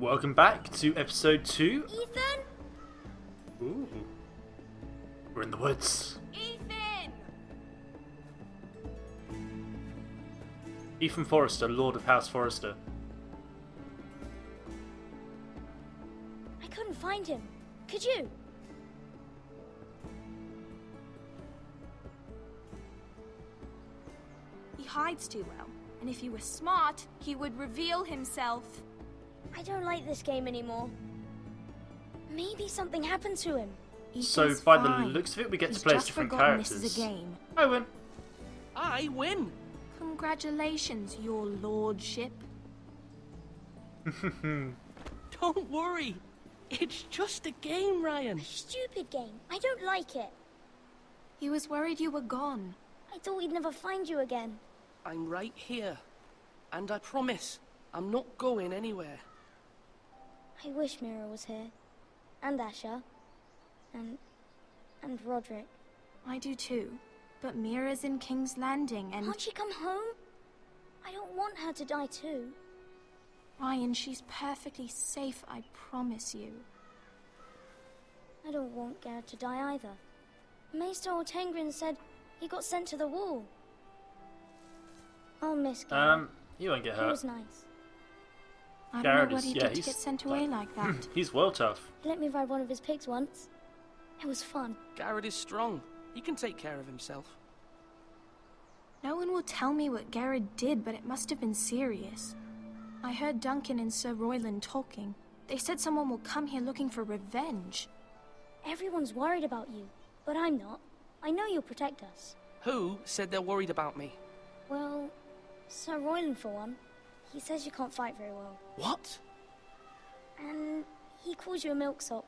Welcome back to episode 2. Ethan? Ooh. We're in the woods. Ethan! Ethan Forrester, Lord of House Forrester. I couldn't find him. Could you? He hides too well, and if he were smart, he would reveal himself. I don't like this game anymore. Maybe something happened to him. So, by the looks of it, we get to play as different characters. This is a game. I win. I win. Congratulations, your lordship. Don't worry. It's just a game, Ryan. A stupid game. I don't like it. He was worried you were gone. I thought we'd never find you again. I'm right here. And I promise, I'm not going anywhere. I wish Mira was here. And Asher. And Roderick. I do too. But Mira's in King's Landing and... Can't she come home? I don't want her to die too. Ryan, she's perfectly safe, I promise you. I don't want Gared to die either. Maester Ortengryn said he got sent to the wall. I'll miss Gared. You won't get hurt. He was nice. I don't know what he did to get sent away like that. He's well tough. He let me ride one of his pigs once. It was fun. Gared is strong. He can take care of himself. No one will tell me what Gared did, but it must have been serious. I heard Duncan and Ser Royland talking. They said someone will come here looking for revenge. Everyone's worried about you, but I'm not. I know you'll protect us. Who said they're worried about me? Well, Ser Royland for one. He says you can't fight very well. What? And he calls you a milksop.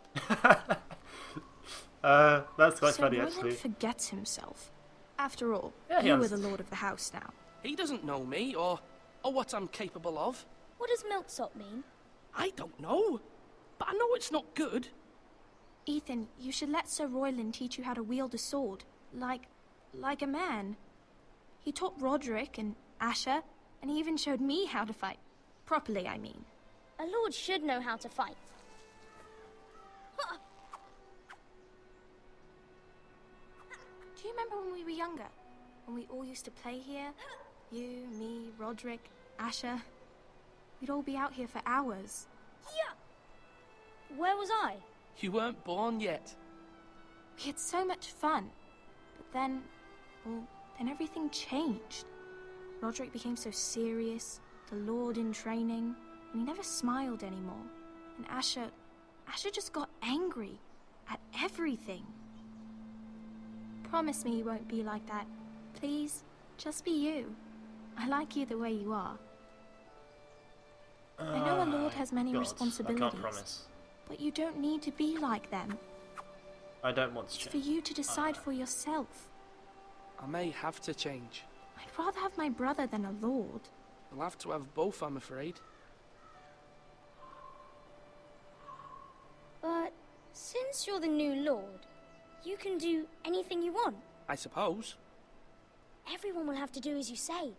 That's quite funny, actually. Roland forgets himself. After all, you were the lord of the house now. He doesn't know me, or what I'm capable of. What does milksop mean? I don't know, but I know it's not good. Ethan, you should let Ser Royland teach you how to wield a sword, like a man. He taught Roderick and Asher. And he even showed me how to fight. Properly, I mean. A lord should know how to fight. Do you remember when we were younger? When we all used to play here? You, me, Roderick, Asher. We'd all be out here for hours. Yeah! Where was I? You weren't born yet. We had so much fun. But then, well, then everything changed. Roderick became so serious, the lord in training, and he never smiled anymore. And Asher just got angry at everything. Promise me you won't be like that. Please, just be you. I like you the way you are. I know a lord has many responsibilities, I can't promise. But you don't need to be like them. I don't want to change. It's for you to decide for yourself. I may have to change. I'd rather have my brother than a lord. We'll have to have both, I'm afraid. But since you're the new lord, you can do anything you want. I suppose. Everyone will have to do as you say.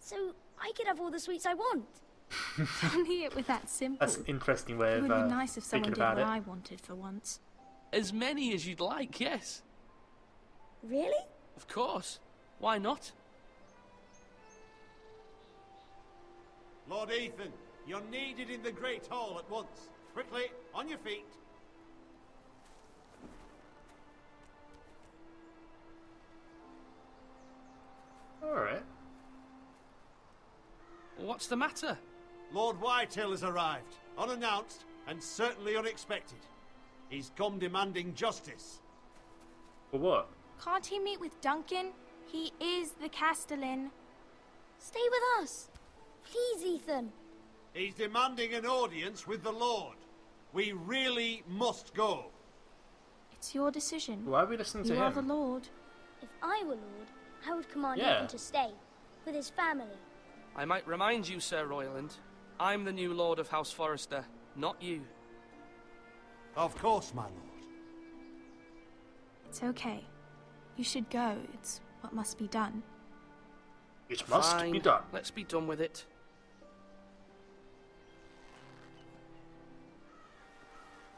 So I could have all the sweets I want. Only it was that simple. That's an interesting way of thinking about it. It would be nice if someone did what I wanted for once. As many as you'd like, yes. Really? Of course. Why not? Lord Ethan, you're needed in the Great Hall at once. Quickly, on your feet. All right. What's the matter? Lord Whitehill has arrived, unannounced and certainly unexpected. He's come demanding justice. For what? Can't he meet with Duncan? He is the Castellan. Stay with us. Please, Ethan. He's demanding an audience with the Lord. We really must go. It's your decision. Why are we listening to him? You are the Lord. If I were Lord, I would command Ethan to stay with his family. I might remind you, Ser Royland, I'm the new Lord of House Forrester, not you. Of course, my Lord. It's okay. You should go. It's what must be done. It must be done. Let's be done with it.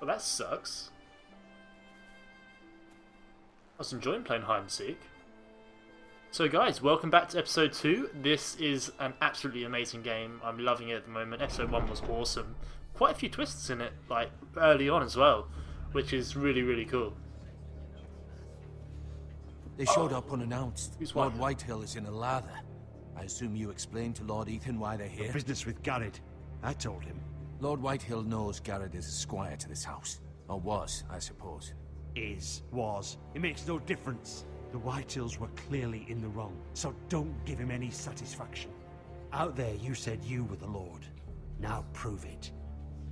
Well, that sucks. I was enjoying playing hide and seek. So guys, welcome back to episode 2. This is an absolutely amazing game. I'm loving it at the moment. Episode 1 was awesome. Quite a few twists in it, like early on as well, which is really, really cool. They showed up unannounced. Lord Whitehill is in a lather. I assume you explained to Lord Ethan why they're here? Your business with Gared. I told him. Lord Whitehill knows Gared is a squire to this house. Or was, I suppose. Is, was. It makes no difference. The Whitehills were clearly in the wrong, so don't give him any satisfaction. Out there you said you were the Lord. Now prove it.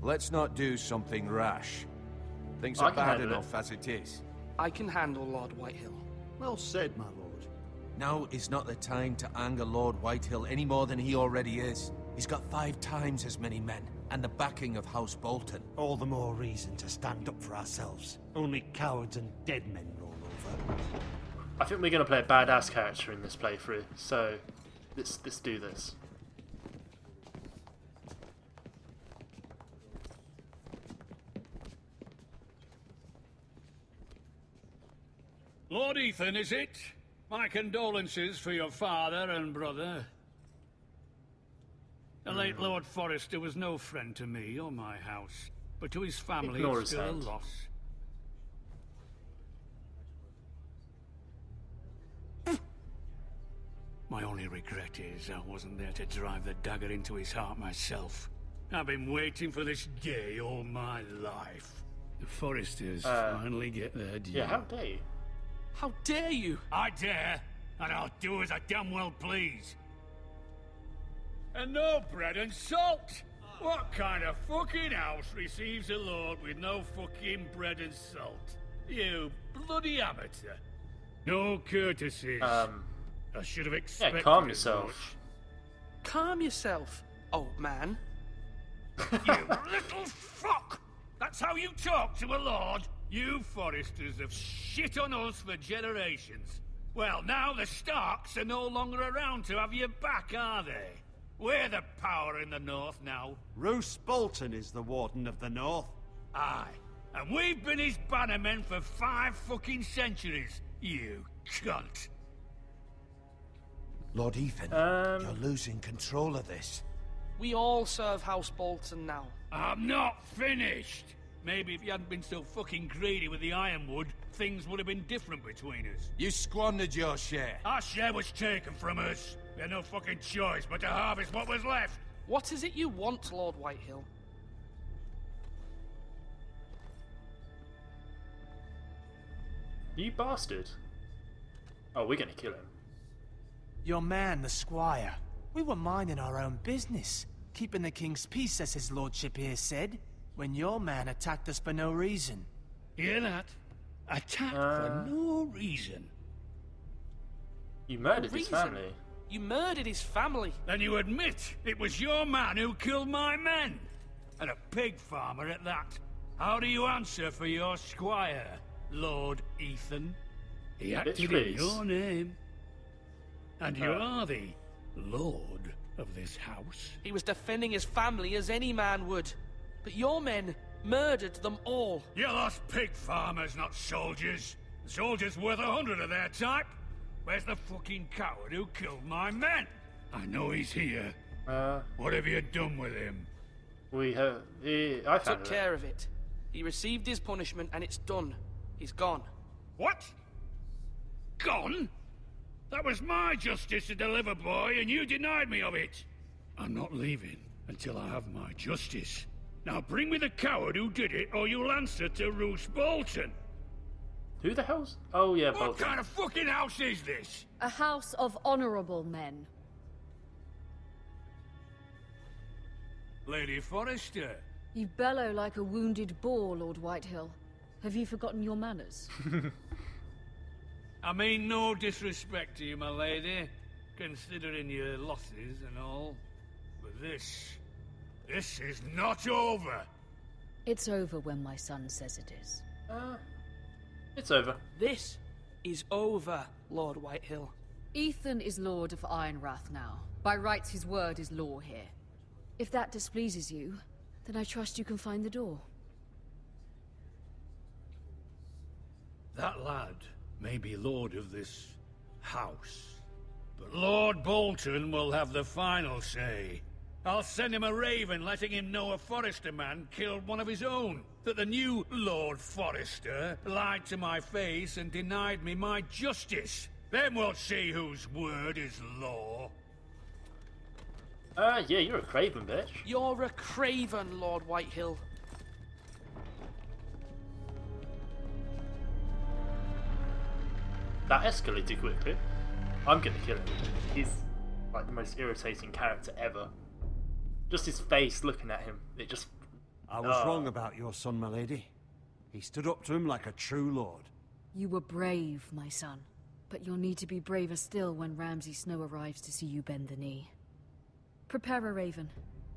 Let's not do something rash. Things are bad enough as it is. I can handle Lord Whitehill. Well said, my lord. Now is not the time to anger Lord Whitehill any more than he already is. He's got 5 times as many men, and the backing of House Bolton. All the more reason to stand up for ourselves. Only cowards and dead men roll over. I think we're going to play a badass character in this playthrough, so let's do this. Lord Ethan, is it? My condolences for your father and brother. The late Lord Forrester was no friend to me or my house, but to his family it's still a loss. My only regret is I wasn't there to drive the dagger into his heart myself. I've been waiting for this day all my life. The Forresters finally get their due. Yeah, how dare you? How dare you? I dare, and I'll do as I damn well please. And no bread and salt! What kind of fucking house receives a lord with no fucking bread and salt? You bloody amateur. No courtesies. I should have expected. Yeah, calm yourself. Calm yourself, old man. You little fuck! That's how you talk to a lord? You Forresters have shit on us for generations. Well, now the Starks are no longer around to have your back, are they? We're the power in the north now. Roose Bolton is the warden of the north. Aye, and we've been his bannermen for 5 fucking centuries. You cunt. Lord Ethan, you're losing control of this. We all serve House Bolton now. I'm not finished. Maybe if you hadn't been so fucking greedy with the ironwood, things would have been different between us. You squandered your share. Our share was taken from us. We had no fucking choice but to harvest what was left. What is it you want, Lord Whitehill? You bastard. Oh, we're gonna kill him. Your man, the squire. We were minding our own business. Keeping the king's peace, as his lordship here said. When your man attacked us for no reason. Hear that? Attacked for no reason. You murdered his family. You murdered his family. Then you admit it was your man who killed my men. And a pig farmer at that. How do you answer for your squire, Lord Ethan? He acted in your name. And you are the lord of this house. He was defending his family as any man would. But your men murdered them all. You lost pig farmers, not soldiers. The soldiers worth 100 of their type. Where's the fucking coward who killed my men? I know he's here. What have you done with him? We have... I took care of it. He received his punishment and it's done. He's gone. What? Gone? That was my justice to deliver, boy, and you denied me of it. I'm not leaving until I have my justice. Now bring me the coward who did it, or you'll answer to Roose Bolton. Who the hell's? Oh yeah, Bolton. What kind of fucking house is this? A house of honourable men. Lady Forrester. You bellow like a wounded boar, Lord Whitehill. Have you forgotten your manners? I mean no disrespect to you, my lady, considering your losses and all. But this is not over! It's over when my son says it is. It's over. This is over, Lord Whitehill. Ethan is Lord of Ironrath now. By rights, his word is law here. If that displeases you, then I trust you can find the door. That lad may be lord of this house, but Lord Bolton will have the final say. I'll send him a raven letting him know a Forrester man killed one of his own, that the new Lord Forrester lied to my face and denied me my justice. Then we'll see whose word is law. Yeah, you're a craven, bitch. You're a craven, Lord Whitehill. That escalated quickly. I'm gonna kill him. He's like the most irritating character ever. Just his face looking at him. It just... I was wrong about your son, my lady. He stood up to him like a true lord. You were brave, my son. But you'll need to be braver still when Ramsay Snow arrives to see you bend the knee. Prepare a raven.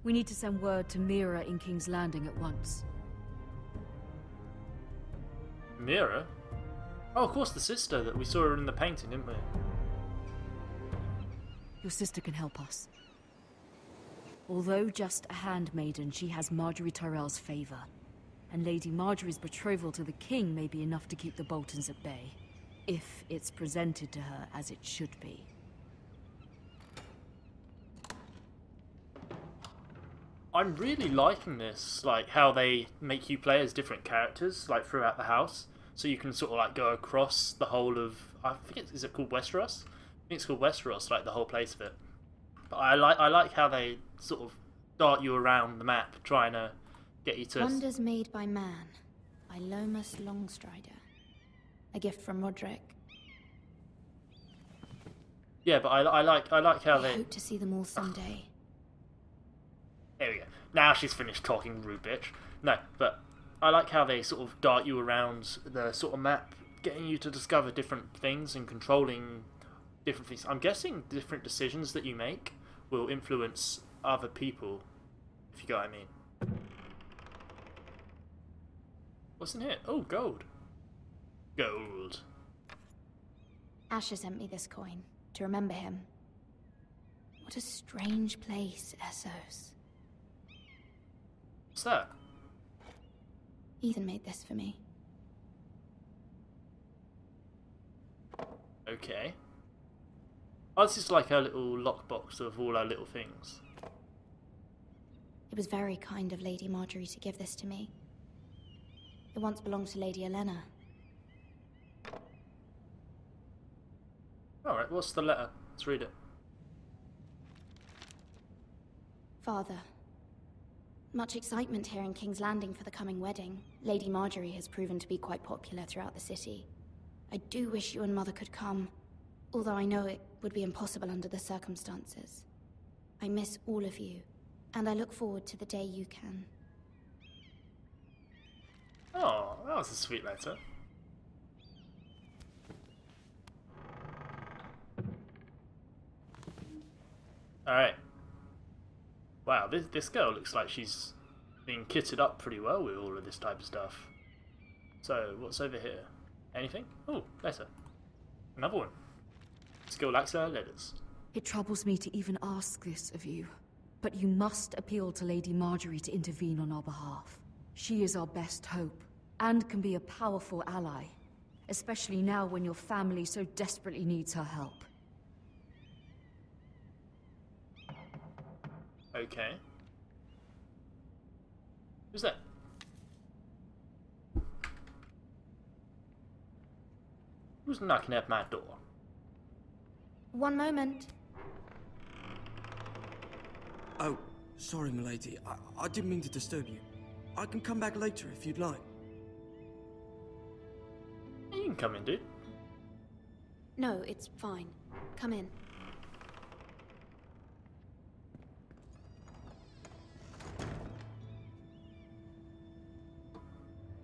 We need to send word to Mira in King's Landing at once. Mira? Oh, of course, the sister that we saw in the painting, didn't we? Your sister can help us. Although just a handmaiden, she has Margaery Tyrell's favor. And Lady Margaery's betrothal to the king may be enough to keep the Boltons at bay, if it's presented to her as it should be. I'm really liking this, like how they make you play as different characters, like throughout the house, so you can sort of like go across the whole of, I think it's, is it called Westeros? I think it's called Westeros, like the whole place of it. But I like how they sort of dart you around the map, trying to get you to... Wonders Made by Man, by Lomas Longstrider. A gift from Roderick. Yeah, but I like how they... I hope to see them all someday. There we go. Now she's finished talking, rude bitch. No, but I like how they sort of dart you around the sort of map, getting you to discover different things and controlling different things. I'm guessing different decisions that you make will influence other people, if you get what I mean. What's in here? Oh, gold. Gold. Asher sent me this coin, to remember him. What a strange place, Essos. What's that? Ethan made this for me. Okay. Oh, this is like our little lockbox of all our little things. It was very kind of Lady Margaery to give this to me. It once belonged to Lady Elaena. Alright, what's the letter? Let's read it. Father, much excitement here in King's Landing for the coming wedding. Lady Margaery has proven to be quite popular throughout the city. I do wish you and Mother could come, although I know it would be impossible under the circumstances. I miss all of you, and I look forward to the day you can. Oh, that was a sweet letter. Alright. Wow, this girl looks like she's been kitted up pretty well with all of this type of stuff. So, what's over here? Anything? Oh, letter. Another one. Skill lacks her letters. It troubles me to even ask this of you, but you must appeal to Lady Margaery to intervene on our behalf. She is our best hope, and can be a powerful ally, especially now when your family so desperately needs her help. Okay. Who's that? Who's knocking at my door? One moment. Oh, sorry, m'lady. I didn't mean to disturb you. I can come back later if you'd like. You can come in, dude. No, it's fine. Come in.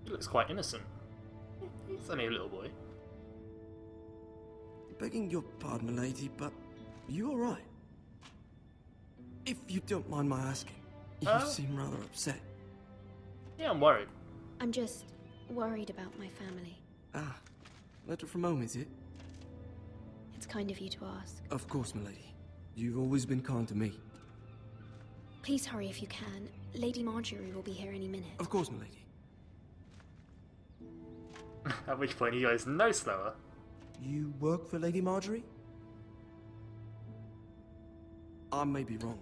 He looks quite innocent. He's only a little boy. Begging your pardon, m'lady, but are you alright? If you don't mind my asking, you seem rather upset. Yeah, I'm worried. I'm just worried about my family. Ah, letter from home, is it? It's kind of you to ask. Of course, m'lady. You've always been kind to me. Please hurry if you can. Lady Margaery will be here any minute. Of course, m'lady. At which point he goes no slower. You work for Lady Margaery? I may be wrong,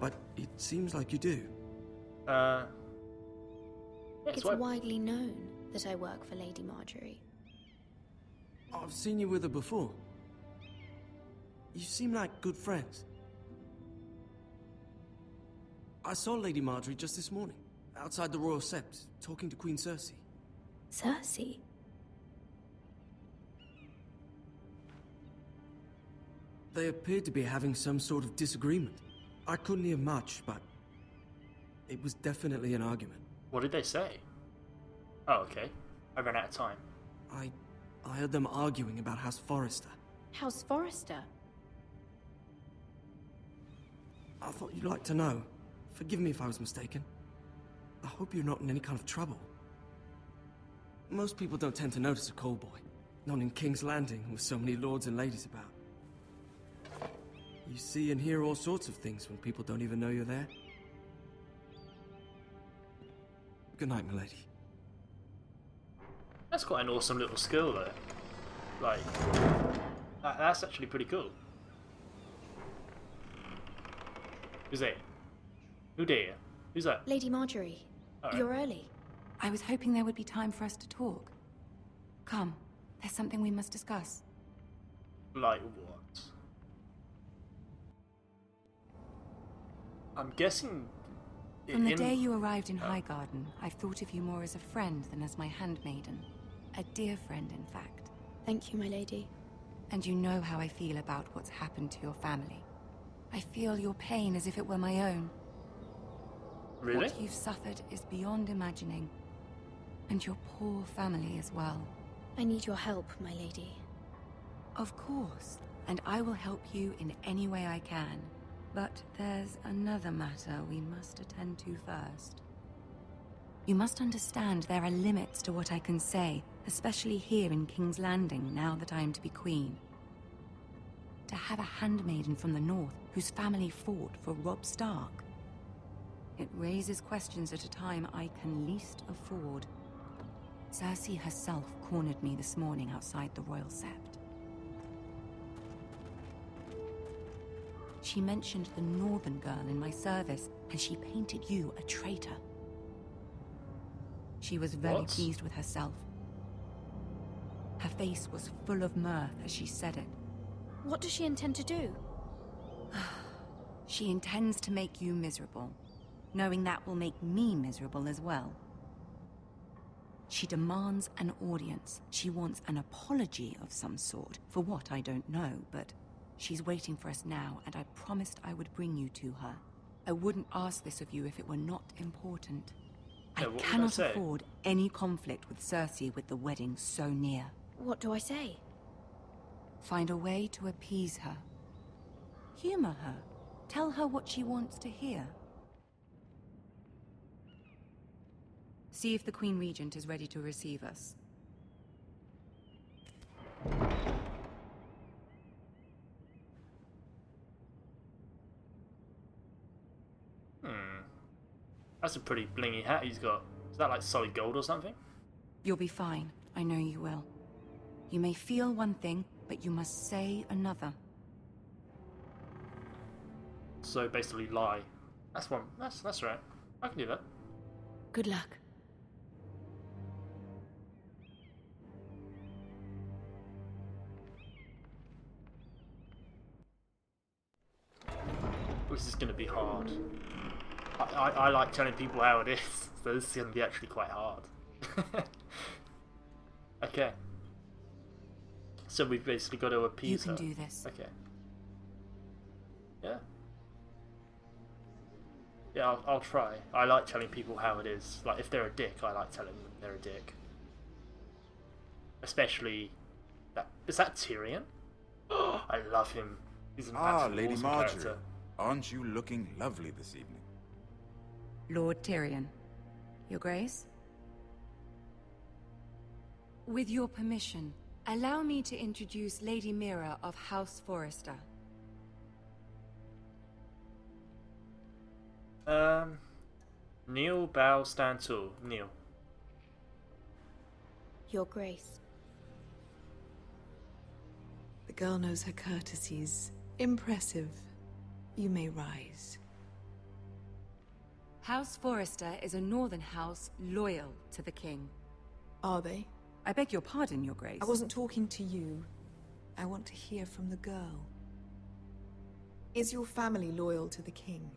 but it seems like you do. It's widely known that I work for Lady Margaery. I've seen you with her before. You seem like good friends. I saw Lady Margaery just this morning, outside the Royal Sept, talking to Queen Cersei. Cersei? They appeared to be having some sort of disagreement. I couldn't hear much, but it was definitely an argument. What did they say? Oh, okay. I ran out of time. I heard them arguing about House Forrester. House Forrester? I thought you'd like to know. Forgive me if I was mistaken. I hope you're not in any kind of trouble. Most people don't tend to notice a call boy. Not in King's Landing, with so many lords and ladies about. You see and hear all sorts of things when people don't even know you're there. Good night, milady. That's quite an awesome little skill, though. Like, that's actually pretty cool. Who's it? Who dear? Who's that? Lady Margaery. Right. You're early. I was hoping there would be time for us to talk. Come, there's something we must discuss. Like what? I'm guessing... From the day you arrived in Highgarden, I've thought of you more as a friend than as my handmaiden. A dear friend, in fact. Thank you, my lady. And you know how I feel about what's happened to your family. I feel your pain as if it were my own. Really? What you've suffered is beyond imagining. And your poor family as well. I need your help, my lady. Of course. And I will help you in any way I can. But there's another matter we must attend to first. You must understand there are limits to what I can say, especially here in King's Landing, now that I am to be queen. To have a handmaiden from the north whose family fought for Robb Stark. It raises questions at a time I can least afford. Cersei herself cornered me this morning outside the Royal Sept. She mentioned the northern girl in my service, and she painted you a traitor. She was very pleased with herself. Her face was full of mirth as she said it. What does she intend to do? She intends to make you miserable, knowing that will make me miserable as well. She demands an audience. She wants an apology of some sort, for what I don't know, but... She's waiting for us now, and I promised I would bring you to her. I wouldn't ask this of you if it were not important. I cannot afford any conflict with Cersei with the wedding so near. What do I say? Find a way to appease her. Humor her. Tell her what she wants to hear. See if the Queen Regent is ready to receive us. That's a pretty blingy hat he's got. Is that like solid gold or something? You'll be fine. I know you will. You may feel one thing, but you must say another. So basically lie. That's one. That's right. I can do that. Good luck. This is going to be hard. I like telling people how it is, so this is going to be actually quite hard. Okay. So we've basically got to appease her. You can do this. Okay. Yeah. Yeah, I'll try. I like telling people how it is. Like, if they're a dick, I like telling them they're a dick. Especially... Is that Tyrion? I love him. He's an absolute Lady awesome Margaery, character. Aren't you looking lovely this evening? Lord Tyrion, Your Grace? With your permission, allow me to introduce Lady Mira of House Forrester. Kneel, bow, stand tall. Kneel. Your Grace. The girl knows her courtesies. Impressive. You may rise. House Forrester is a northern house loyal to the King. Are they? I beg your pardon, Your Grace. I wasn't talking to you. I want to hear from the girl. Is your family loyal to the King?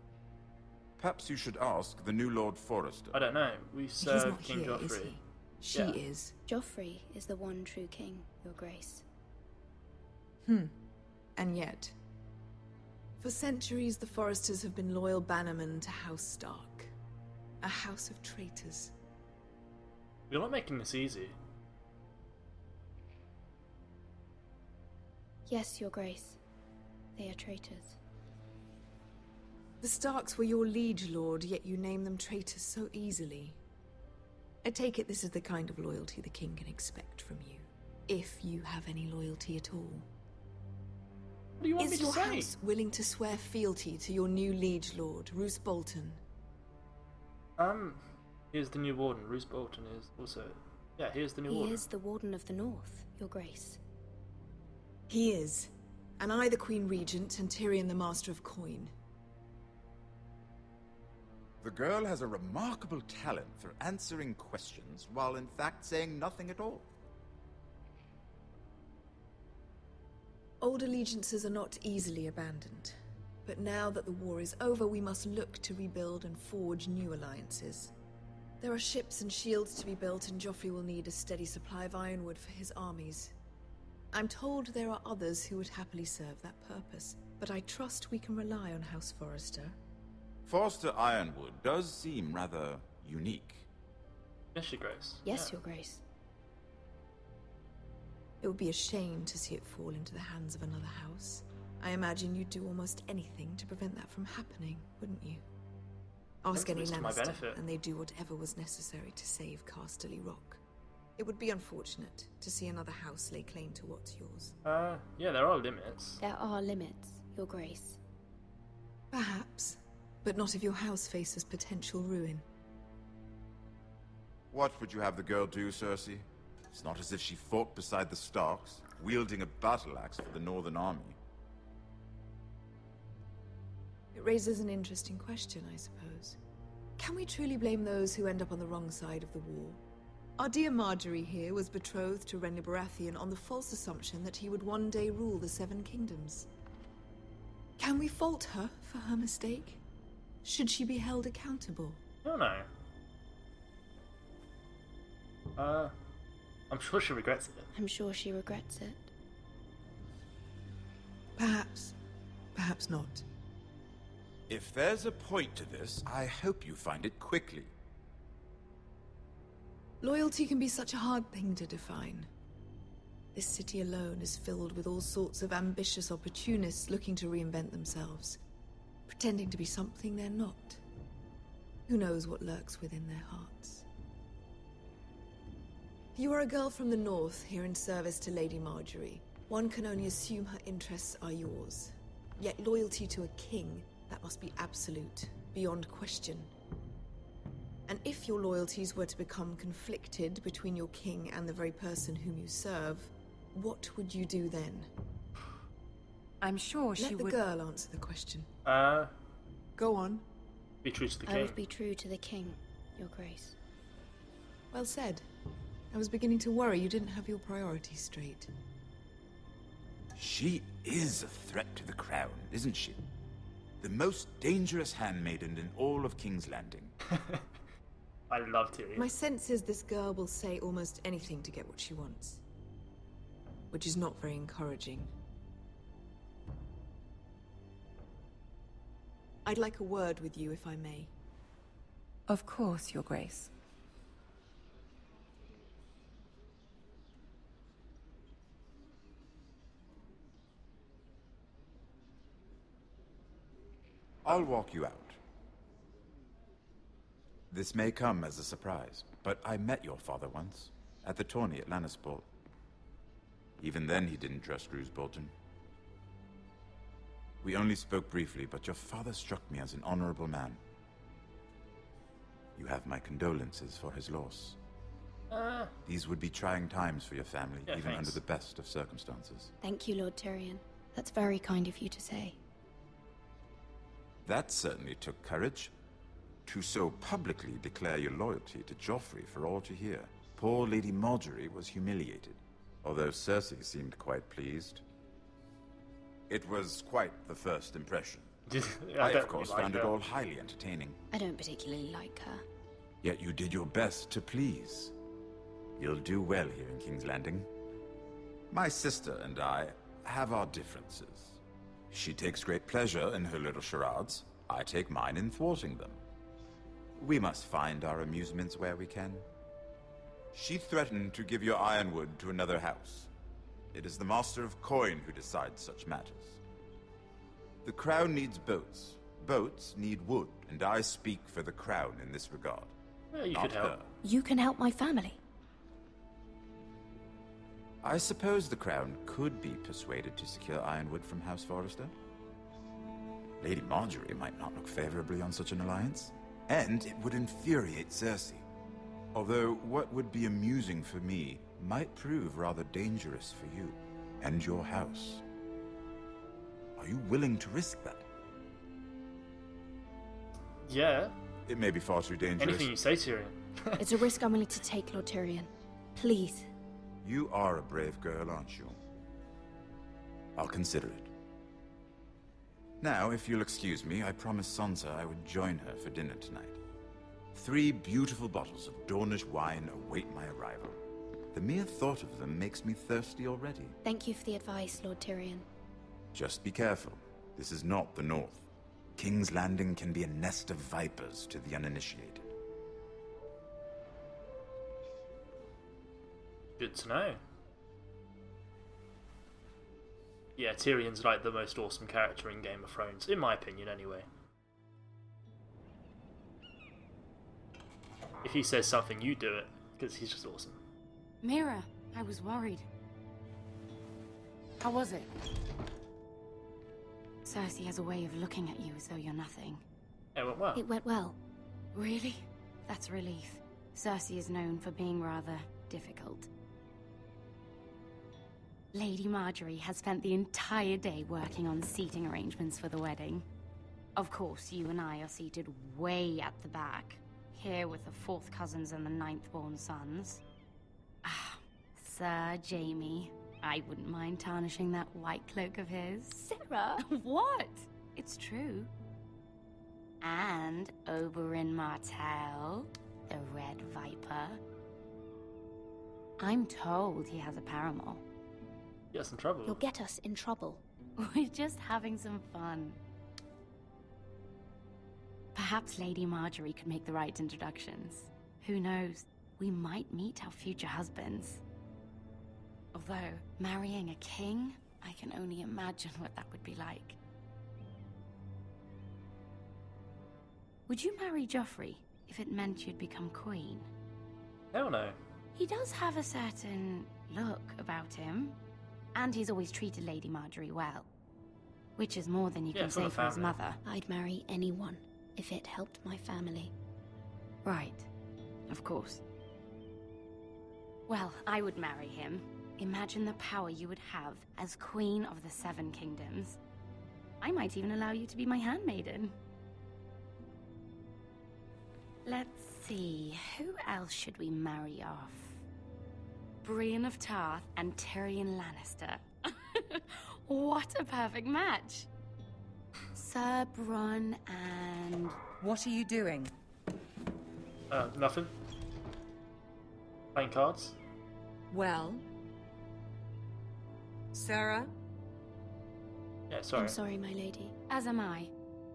Perhaps you should ask the new Lord Forrester. I don't know. We serve King Joffrey. Is he? She is. Joffrey is the one true king, Your Grace. And yet, for centuries the Forresters have been loyal bannermen to House Stark. A house of traitors. You're not making this easy. Yes, Your Grace. They are traitors. The Starks were your liege lord, yet you name them traitors so easily. I take it this is the kind of loyalty the King can expect from you, if you have any loyalty at all. What do you want me to say? Is your house willing to swear fealty to your new liege lord, Roose Bolton? Here's the new warden. Roose Bolton is also... Yeah, here's the new warden. He is the warden of the north, Your Grace. He is. And I, the Queen Regent, and Tyrion, the Master of Coin. The girl has a remarkable talent for answering questions while in fact saying nothing at all. Old allegiances are not easily abandoned, but now that the war is over, we must look to rebuild and forge new alliances. There are ships and shields to be built, and Joffrey will need a steady supply of ironwood for his armies. I'm told there are others who would happily serve that purpose, but I trust we can rely on House Forrester. Forrester Ironwood does seem rather unique. Yes, Your Grace. Yes, Your Grace. It would be a shame to see it fall into the hands of another house. I imagine you'd do almost anything to prevent that from happening, wouldn't you? Ask any Lannister, and they do whatever was necessary to save Casterly Rock. It would be unfortunate to see another house lay claim to what's yours. Yeah, there are limits. There are limits, Your Grace. Perhaps. But not if your house faces potential ruin. What would you have the girl do, Cersei? It's not as if she fought beside the Starks, wielding a battle axe for the Northern Army. It raises an interesting question, I suppose. Can we truly blame those who end up on the wrong side of the war? Our dear Margaery here was betrothed to Renly Baratheon on the false assumption that he would one day rule the Seven Kingdoms. Can we fault her for her mistake? Should she be held accountable? I don't know. I'm sure she regrets it. I'm sure she regrets it. Perhaps. Perhaps not. If there's a point to this, I hope you find it quickly. Loyalty can be such a hard thing to define. This city alone is filled with all sorts of ambitious opportunists looking to reinvent themselves. Pretending to be something they're not. Who knows what lurks within their hearts? You are a girl from the north, here in service to Lady Margaery. One can only assume her interests are yours. Yet loyalty to a king, that must be absolute, beyond question. And if your loyalties were to become conflicted between your king and the very person whom you serve, what would you do then? I'm sure she would... Let the girl answer the question. Go on. Be true to the king. I would be true to the king, Your Grace. Well said. I was beginning to worry you didn't have your priorities straight. She is a threat to the crown, isn't she? The most dangerous handmaiden in all of King's Landing. I love Tyrion. My sense is this girl will say almost anything to get what she wants. Which is not very encouraging. I'd like a word with you, if I may. Of course, Your Grace. I'll walk you out. This may come as a surprise, but I met your father once, at the tourney at Lannisport. Even then he didn't trust Roose Bolton. We only spoke briefly, but your father struck me as an honorable man. You have my condolences for his loss. These would be trying times for your family, even under the best of circumstances. Thank you, Lord Tyrion. That's very kind of you to say. That certainly took courage. To so publicly declare your loyalty to Joffrey for all to hear. Poor Lady Margaery was humiliated, although Cersei seemed quite pleased. It was quite the first impression. I of course found it all highly entertaining. I don't particularly like her. Yet you did your best to please. You'll do well here in King's Landing. My sister and I have our differences. She takes great pleasure in her little charades. I take mine in thwarting them. We must find our amusements where we can. She threatened to give your ironwood to another house. It is the Master of Coin who decides such matters. The Crown needs boats. Boats need wood, and I speak for the Crown in this regard. Well, you could help. You can help my family. I suppose the Crown could be persuaded to secure ironwood from House Forrester. Lady Margaery might not look favorably on such an alliance, and it would infuriate Cersei. Although what would be amusing for me might prove rather dangerous for you and your house. Are you willing to risk that? Yeah. It may be far too dangerous. Anything you say, Tyrion. It's a risk I'm willing to take, Lord Tyrion. Please. You are a brave girl, aren't you? I'll consider it. Now, if you'll excuse me, I promised Sansa I would join her for dinner tonight. 3 beautiful bottles of Dornish wine await my arrival. The mere thought of them makes me thirsty already. Thank you for the advice, Lord Tyrion. Just be careful. This is not the North. King's Landing can be a nest of vipers to the uninitiated. Good to know. Yeah, Tyrion's like the most awesome character in Game of Thrones, in my opinion anyway. If he says something, you do it, because he's just awesome. Mira, I was worried. How was it? Cersei has a way of looking at you as though you're nothing. It went well. It went well. Really? That's a relief. Cersei is known for being rather difficult. Lady Margaery has spent the entire day working on seating arrangements for the wedding. Of course, you and I are seated way at the back. Here with the 4th cousins and the 9th-born sons. Ah, Sir Jamie. I wouldn't mind tarnishing that white cloak of his. Sarah? What? It's true. And Oberyn Martell, the Red Viper. I'm told he has a paramour. You're in trouble. You'll get us in trouble. We're just having some fun. Perhaps Lady Margaery could make the right introductions. Who knows? We might meet our future husbands. Although, marrying a king, I can only imagine what that would be like. Would you marry Joffrey if it meant you'd become queen? Hell no. He does have a certain look about him, and he's always treated Lady Margaery well, which is more than you can say for his mother. I'd marry anyone if it helped my family. Right, of course. Well, I would marry him. Imagine the power you would have as Queen of the 7 Kingdoms. I might even allow you to be my handmaiden. Let's see, who else should we marry off? Brienne of Tarth and Tyrion Lannister. What a perfect match! Ser Bronn and... What are you doing? Nothing. Playing cards. Well... Sarah? Yeah, sorry. I'm sorry, my lady. As am I.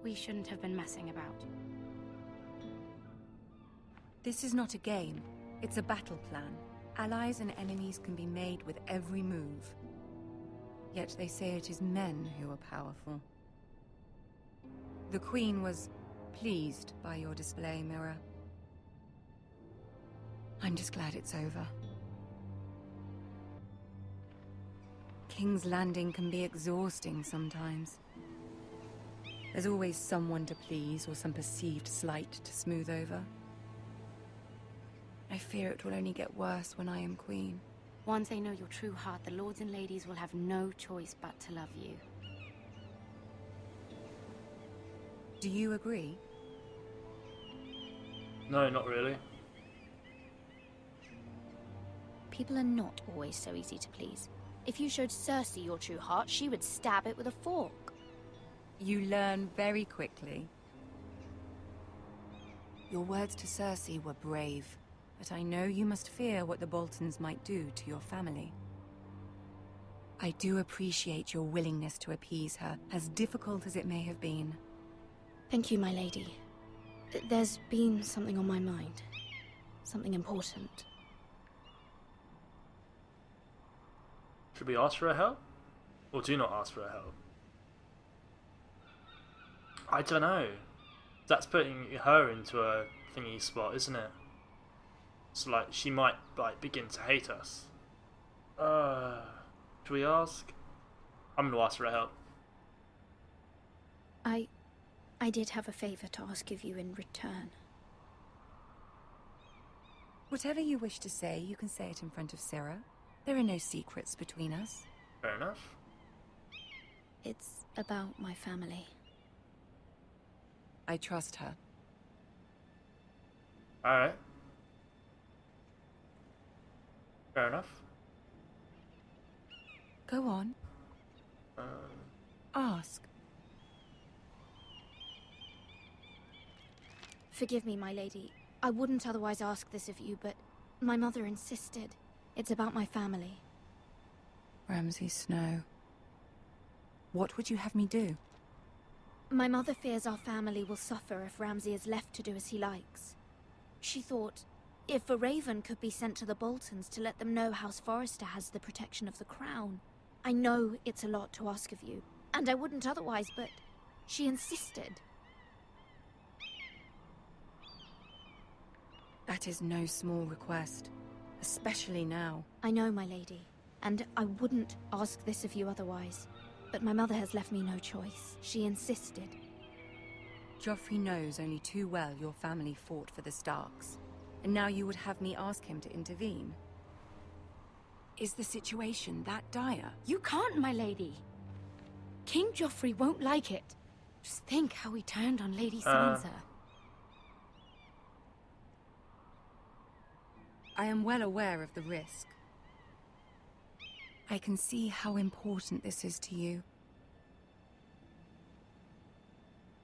We shouldn't have been messing about. This is not a game. It's a battle plan. Allies and enemies can be made with every move. Yet they say it is men who are powerful. The Queen was pleased by your display, Mira. I'm just glad it's over. King's Landing can be exhausting sometimes. There's always someone to please or some perceived slight to smooth over. I fear it will only get worse when I am queen. Once they know your true heart, the lords and ladies will have no choice but to love you. Do you agree? No, not really. People are not always so easy to please. If you showed Cersei your true heart, she would stab it with a fork. You learn very quickly. Your words to Cersei were brave, but I know you must fear what the Boltons might do to your family. I do appreciate your willingness to appease her, as difficult as it may have been. Thank you, my lady. There's been something on my mind. Something important. Should we ask for her help? Or do not ask for her help? I don't know. That's putting her into a thingy spot, isn't it? So, like, she might, like, begin to hate us. Should we ask? I'm gonna ask for her help. I did have a favour to ask of you in return. Whatever you wish to say, you can say it in front of Sarah. There are no secrets between us. Fair enough. It's about my family. I trust her. Alright. Fair enough. Go on. Ask. Forgive me, my lady. I wouldn't otherwise ask this of you, but my mother insisted. It's about my family. Ramsay Snow. What would you have me do? My mother fears our family will suffer if Ramsay is left to do as he likes. She thought, if a raven could be sent to the Boltons to let them know House Forrester has the protection of the crown. I know it's a lot to ask of you, and I wouldn't otherwise, but she insisted. That is no small request, especially now. I know, my lady, and I wouldn't ask this of you otherwise. But my mother has left me no choice. She insisted. Joffrey knows only too well your family fought for the Starks, and now you would have me ask him to intervene. Is the situation that dire? You can't, my lady. King Joffrey won't like it. Just think how he turned on Lady Sansa. I am well aware of the risk. I can see how important this is to you.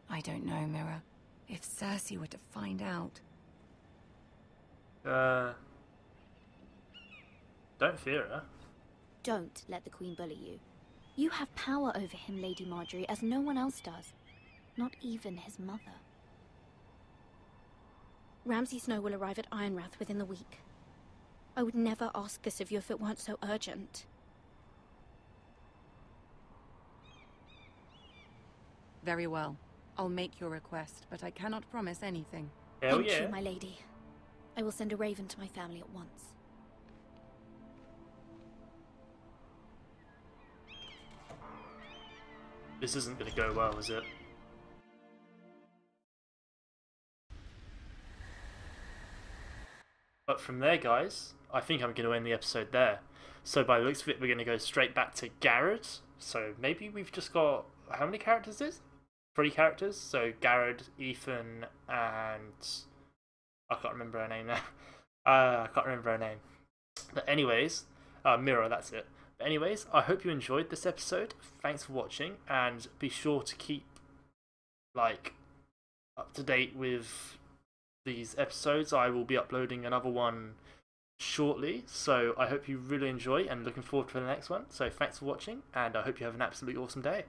I don't know, Mira. If Cersei were to find out... Don't fear her. Don't let the Queen bully you. You have power over him, Lady Margaery, as no one else does. Not even his mother. Ramsay Snow will arrive at Ironrath within the week. I would never ask this of you if it weren't so urgent. Very well. I'll make your request, but I cannot promise anything. Thank you, my lady. I will send a raven to my family at once. This isn't going to go well, is it? But from there, guys, I think I'm going to end the episode there. So by the looks of it, we're going to go straight back to Gared. So maybe we've just got... How many characters is it? 3 characters. So Gared, Ethan, and... I can't remember her name now. I can't remember her name. But anyways, Mira, that's it. But anyways, I hope you enjoyed this episode. Thanks for watching, and be sure to keep, like, up to date with these episodes. I will be uploading another one shortly, so I hope you really enjoy and looking forward to the next one. So thanks for watching, and I hope you have an absolutely awesome day.